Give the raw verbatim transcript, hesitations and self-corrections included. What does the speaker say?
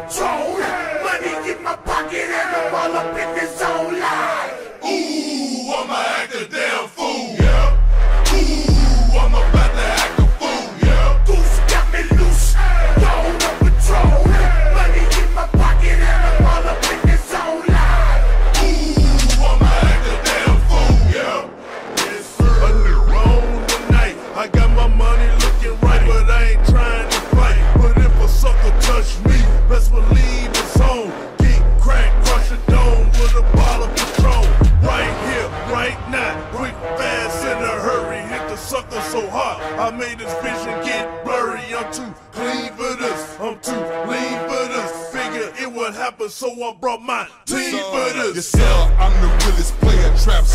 control. Money in my pocket and I'm all up in this whole line. Ooh, I'ma act a damn fool, yeah. Ooh, I'm about to act a fool, yeah. Goose got me loose, going on patrol. Money in my pocket and I'm all up in this whole line. Ooh, I'ma act a damn fool, yeah. Yes, sir. A little wrong tonight. I got my money looking right, but I ain't trying to fight. But if a sucker touch me, best believe it's on. Get crack, crush a dome with a bottle of Patron. Right here, right now, quick, fast, in a hurry. Hit the sucker so hard, I made this vision get blurry. I'm too clean for this, I'm too lean for this. Figure it would happen, so I brought my team for this. Yourself, I'm the realest player, trap